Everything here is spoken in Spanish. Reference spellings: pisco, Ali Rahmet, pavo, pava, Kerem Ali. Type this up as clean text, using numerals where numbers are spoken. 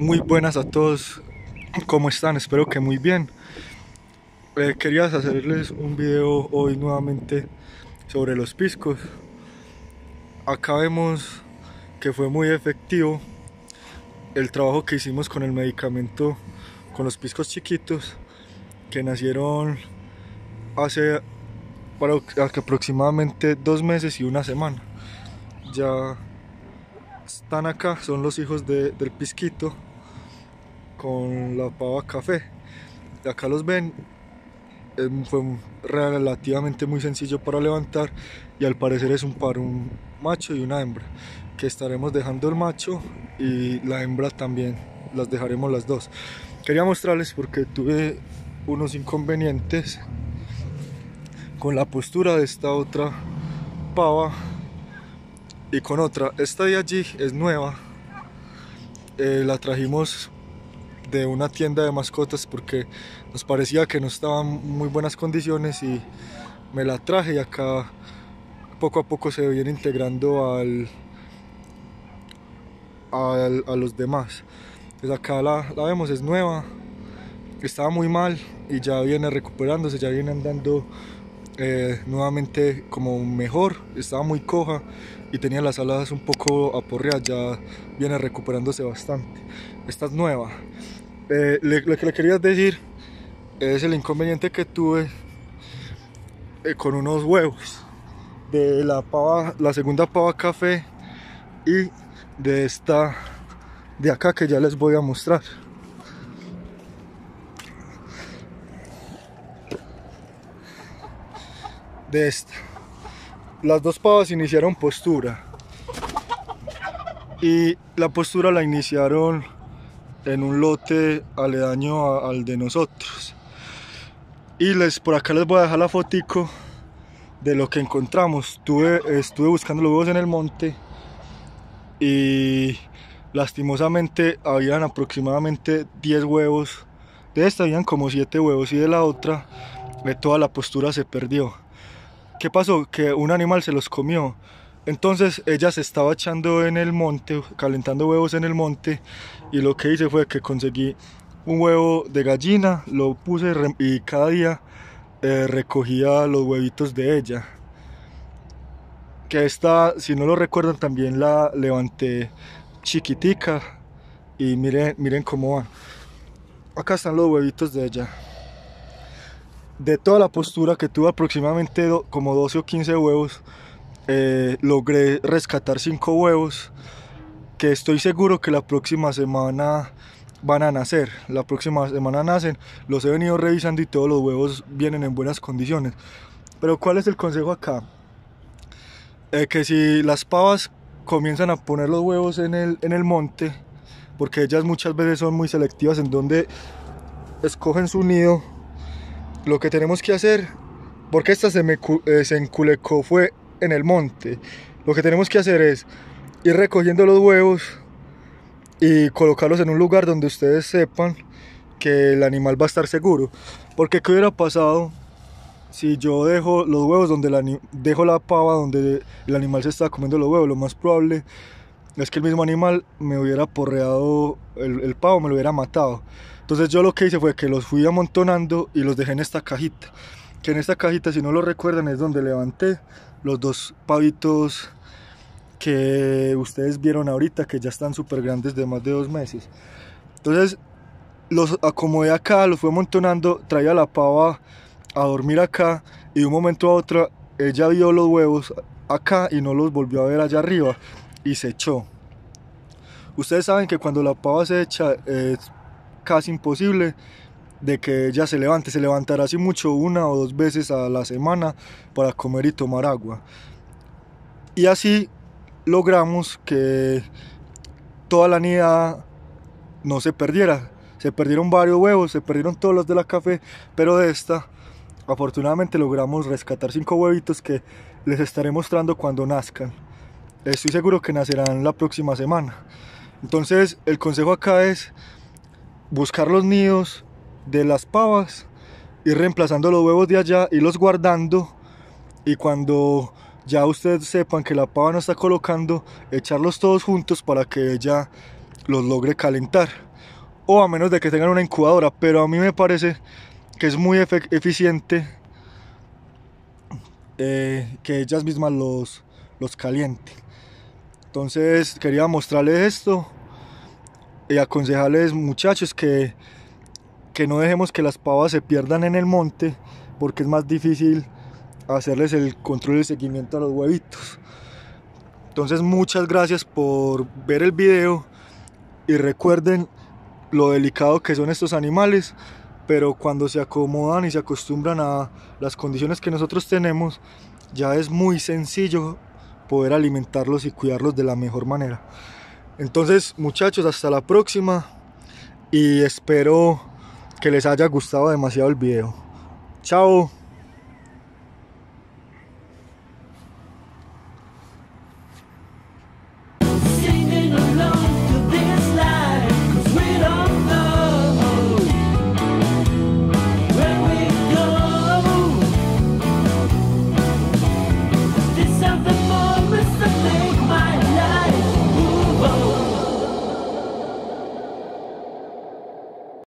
Muy buenas a todos, ¿cómo están? Espero que muy bien. Quería hacerles un video hoy nuevamente sobre los piscos. Acá vemos que fue muy efectivo el trabajo que hicimos con el medicamento, con los piscos chiquitos que nacieron hace aproximadamente 2 meses y 1 semana. Ya están acá, son los hijos del pisquito con la pava café. Acá los ven. Fue relativamente muy sencillo para levantar y al parecer es un macho y una hembra, que estaremos dejando el macho y la hembra también, las dejaremos las dos. Quería mostrarles porque tuve unos inconvenientes con la postura de esta otra pava y con otra. Esta de allí es nueva, la trajimos de una tienda de mascotas porque nos parecía que no estaba en muy buenas condiciones y me la traje, y acá poco a poco se viene integrando a los demás. Entonces acá la vemos, es nueva, estaba muy mal y ya viene recuperándose, ya viene andando nuevamente como mejor. Estaba muy coja y tenía las alas un poco aporreadas, ya viene recuperándose bastante. Esta es nueva. Lo que le quería decir es el inconveniente que tuve con unos huevos de la segunda pava café y de esta de acá, que ya les voy a mostrar. De esta, las dos pavas iniciaron postura y la postura la iniciaron en un lote aledaño al de nosotros, y por acá les voy a dejar la fotico de lo que encontramos. Estuve buscando los huevos en el monte y lastimosamente habían aproximadamente 10 huevos. De esta habían como 7 huevos, y de la otra de toda la postura se perdió. ¿Qué pasó? Que un animal se los comió. Entonces ella se estaba echando en el monte, calentando huevos en el monte, y lo que hice fue que conseguí un huevo de gallina, lo puse y cada día recogía los huevitos de ella. Que esta, si no lo recuerdan, también la levanté chiquitica, y miren cómo van. Acá están los huevitos de ella. De toda la postura, que tuve aproximadamente como 12 o 15 huevos, logré rescatar 5 huevos que estoy seguro que la próxima semana van a nacer. La próxima semana nacen, los he venido revisando y todos los huevos vienen en buenas condiciones. Pero ¿cuál es el consejo acá? Que si las pavas comienzan a poner los huevos en el monte, porque ellas muchas veces son muy selectivas en donde escogen su nido, lo que tenemos que hacer, porque esta se enculecó fue en el monte, lo que tenemos que hacer es ir recogiendo los huevos y colocarlos en un lugar donde ustedes sepan que el animal va a estar seguro. Porque ¿qué hubiera pasado si yo dejo los huevos donde dejo la pava donde el animal se está comiendo los huevos? Lo más probable es que el mismo animal me hubiera porreado el pavo, me lo hubiera matado. Entonces yo lo que hice fue que los fui amontonando y los dejé en esta cajita. Que en esta cajita, si no lo recuerdan, es donde levanté los 2 pavitos que ustedes vieron ahorita, que ya están súper grandes, de más de 2 meses. Entonces los acomodé acá, los fui amontonando, traía la pava a dormir acá, y de un momento a otro ella vio los huevos acá y no los volvió a ver allá arriba y se echó. Ustedes saben que cuando la pava se echa, casi imposible de que ella se levante. Se levantará así mucho 1 o 2 veces a la semana para comer y tomar agua, y así logramos que toda la nidada no se perdiera. Se perdieron varios huevos, se perdieron todos los de la café, pero de esta afortunadamente logramos rescatar 5 huevitos que les estaré mostrando cuando nazcan. Estoy seguro que nacerán la próxima semana. Entonces el consejo acá es buscar los nidos de las pavas, ir reemplazando los huevos de allá y los guardando, y cuando ya ustedes sepan que la pava no está colocando, echarlos todos juntos para que ella los logre calentar. o a menos de que tengan una incubadora, pero a mí me parece que es muy eficiente que ellas mismas los calienten. Entonces quería mostrarles esto y aconsejarles, muchachos, que no dejemos que las pavas se pierdan en el monte, porque es más difícil hacerles el control y el seguimiento a los huevitos. Entonces muchas gracias por ver el video y recuerden lo delicado que son estos animales, pero cuando se acomodan y se acostumbran a las condiciones que nosotros tenemos, ya es muy sencillo poder alimentarlos y cuidarlos de la mejor manera. Entonces, muchachos, hasta la próxima y espero que les haya gustado demasiado el video. Chao.